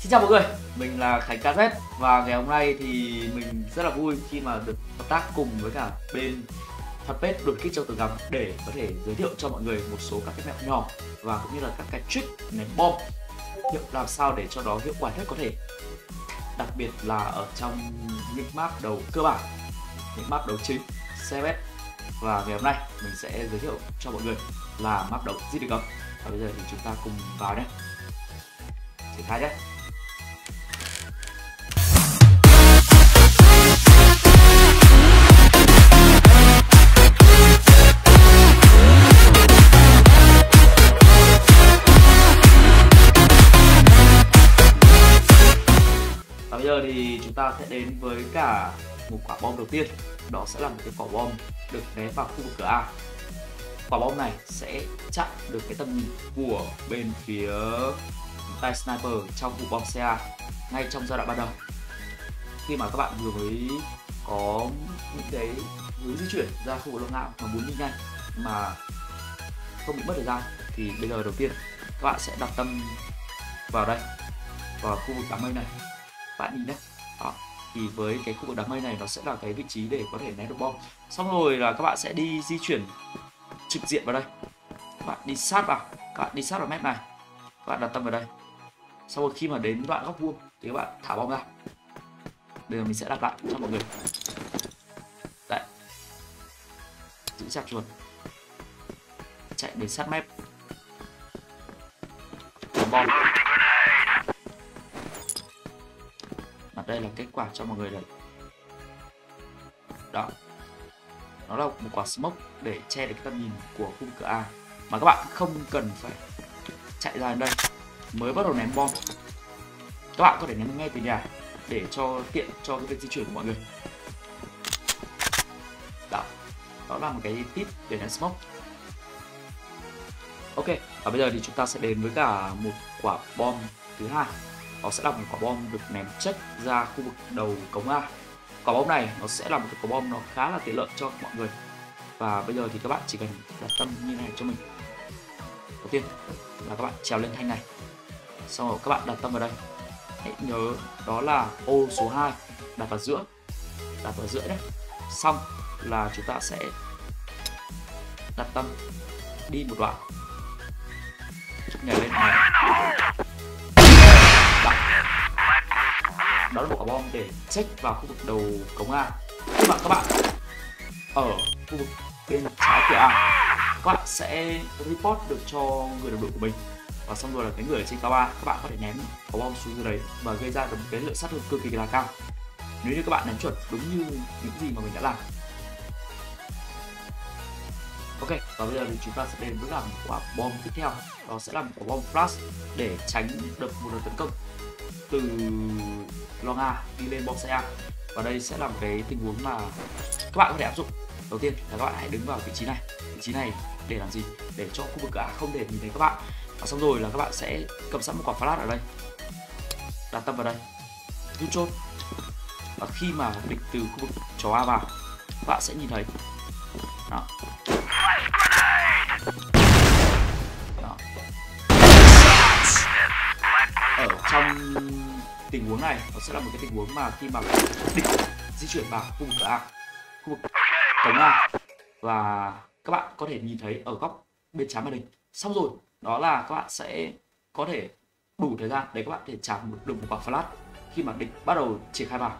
Xin chào mọi người, mình là Khánh KZ và ngày hôm nay thì mình rất là vui khi mà được hợp tác cùng với cả bên fanpage Đột Kích trong từ Cấm để có thể giới thiệu cho mọi người một số các cái mẹo nhỏ và cũng như là các cái trick ném bom làm sao để cho nó hiệu quả nhất có thể, đặc biệt là ở trong những map đấu cơ bản, những map đấu chính CS. Và ngày hôm nay mình sẽ giới thiệu cho mọi người là map đấu Dinh Thự Cấm. Và bây giờ thì chúng ta cùng vào nhé, triển khai nhé. Và bây giờ thì chúng ta sẽ đến với cả một quả bom đầu tiên. Đó sẽ là một cái quả bom được ném vào khu vực cửa A. Quả bom này sẽ chặn được cái tầm nhìn của bên phía tay sniper trong vụ bom CA ngay trong giai đoạn ban đầu, khi mà các bạn vừa mới có những cái hướng di chuyển ra khu vực lông ngạo mà muốn đi nhanh mà không bị mất thời gian. Thì bây giờ đầu tiên các bạn sẽ đặt tâm vào đây, vào khu vực đám mây này, bạn nhìn đấy. Đó, thì với cái khu vực đám mây này nó sẽ là cái vị trí để có thể ném được bom. Xong rồi là các bạn sẽ đi di chuyển trực diện vào đây, các bạn đi sát vào, các bạn đi sát vào mép này, các bạn đặt tâm vào đây. Sau rồi khi mà đến đoạn góc vuông thì các bạn thả bom ra. Bây giờ mình sẽ đặt lại cho mọi người. Đấy, giữ chặt chuột, chạy đến sát mép, đặt bom. Và đây là kết quả cho mọi người đấy. Đó, nó là một quả smoke để che được cái tầm nhìn của khu vực cửa A, mà các bạn không cần phải chạy ra đến đây mới bắt đầu ném bom. Các bạn có thể ném ngay từ nhà để cho tiện cho cái việc di chuyển của mọi người. Đó, đó là một cái tip để ném smoke. Ok, và bây giờ thì chúng ta sẽ đến với cả một quả bom thứ hai. Đó sẽ là một quả bom được ném check ra khu vực đầu cống A. Quả bom này nó sẽ là một cái quả bom nó khá là tiện lợi cho mọi người. Và bây giờ thì các bạn chỉ cần đặt tâm như này cho mình. Đầu tiên là các bạn trèo lên thanh này, xong rồi các bạn đặt tâm vào đây. Hãy nhớ đó là ô số 2, đặt vào giữa, đặt vào giữa đấy. Xong là chúng ta sẽ đặt tâm đi một đoạn, nhảy lên này. Đó là một quả bom để check vào khu vực đầu cống A. Khi mà các bạn ở khu vực bên trái cửa A, các bạn sẽ report được cho người đồng đội của mình. Và xong rồi là cái người ở trên cao A, các bạn có thể ném quả bom xuống dưới đấy và gây ra được một cái lượng sát thương cực kỳ là cao, nếu như các bạn ném chuẩn đúng như những gì mà mình đã làm. Ok, và bây giờ thì chúng ta sẽ đến với một quả bom tiếp theo. Đó sẽ là một quả bom flash để tránh được một đợt tấn công từ long A đi lên bom xe A. Và đây sẽ là một cái tình huống mà các bạn có thể áp dụng. Đầu tiên là các bạn hãy đứng vào vị trí này. Vị trí này để làm gì? Để cho khu vực A không để nhìn thấy các bạn. Và xong rồi là các bạn sẽ cầm sẵn một quả flash ở đây, đặt tâm vào đây, rút chốt. Và khi mà địch từ khu vực chó A vào, các bạn sẽ nhìn thấy. Đó, ở trong tình huống này nó sẽ là một cái tình huống mà khi mà địch di chuyển vào khu vực A, khu vực cống A, và các bạn có thể nhìn thấy ở góc bên trái màn hình. Xong rồi đó là các bạn sẽ có thể đủ thời gian để các bạn có thể chạm được một quả flash khi mà địch bắt đầu triển khai vào.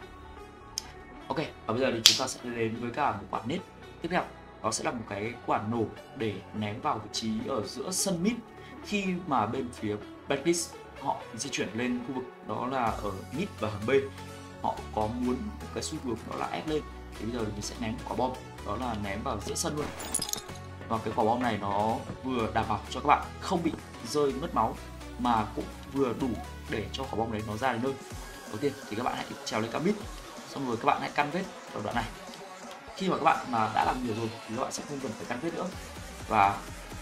Ok, và bây giờ thì chúng ta sẽ đến với cả một quả nết tiếp theo. Đó sẽ là một cái quả nổ để ném vào vị trí ở giữa sân mid khi mà bên phía Blacklist họ di chuyển lên khu vực đó là ở mid và hầm B, họ có muốn cái xu hướng đó là ép lên. Thì bây giờ thì mình sẽ ném quả bom, đó là ném vào giữa sân luôn. Và cái quả bom này nó vừa đảm bảo cho các bạn không bị rơi mất máu, mà cũng vừa đủ để cho quả bom đấy nó ra đến nơi. Đầu tiên thì các bạn hãy trèo lên cam mid, xong rồi các bạn hãy căn vết ở đoạn này. Khi mà các bạn mà đã làm nhiều rồi thì các bạn sẽ không cần phải căn vết nữa. Và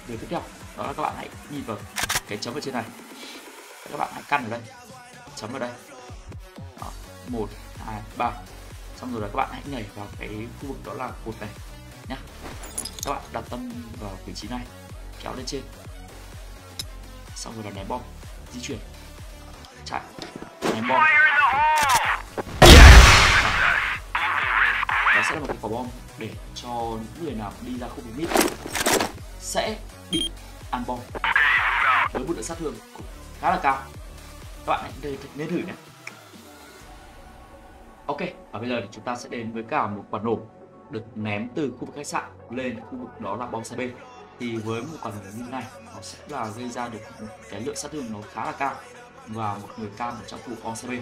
điều tiếp theo đó là các bạn hãy nhìn vào cái chấm ở trên này, các bạn hãy căn ở đây, chấm vào đây. Đó, 1, 2, 3. Xong rồi là các bạn hãy nhảy vào cái khu vực đó là cột này nhá. Các bạn đặt tâm vào vị trí này, kéo lên trên, xong rồi là ném bom, di chuyển, chạy. quả bom để cho những người nào đi ra khu vực mid sẽ bị ăn bom với một lượng sát thương khá là cao. Các bạn hãy nên thử nhé. Ok, và bây giờ thì chúng ta sẽ đến với cả một quả nổ được ném từ khu vực khách sạn lên khu vực đó là bom xe B. Thì với một quả nổ như thế này, nó sẽ là gây ra được một cái lượng sát thương nó khá là cao và một người cao ở trong khu vực bom xe B.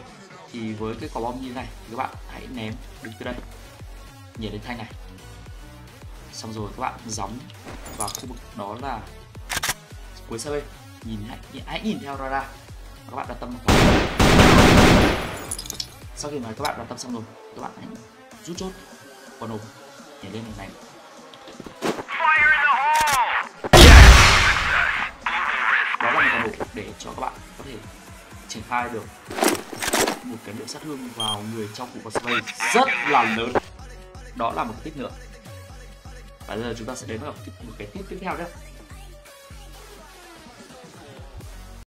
Thì với cái quả bom như thế này thì các bạn hãy ném đứng từ đây, nhảy lên thanh này, xong rồi các bạn gióng vào khu vực đó là cuối xe B. Hãy nhìn theo radar, các bạn đặt tâm vào. Sau khi mà các bạn đặt tâm xong rồi, các bạn hãy rút chốt quả nổ nhảy lên này. Đó là một quả nổ để cho các bạn có thể triển khai được một cái lượng sát thương vào người trong cuộc space rất là lớn. Đó là một tip nữa. Và bây giờ chúng ta sẽ đến với một cái tip tiếp theo nhé.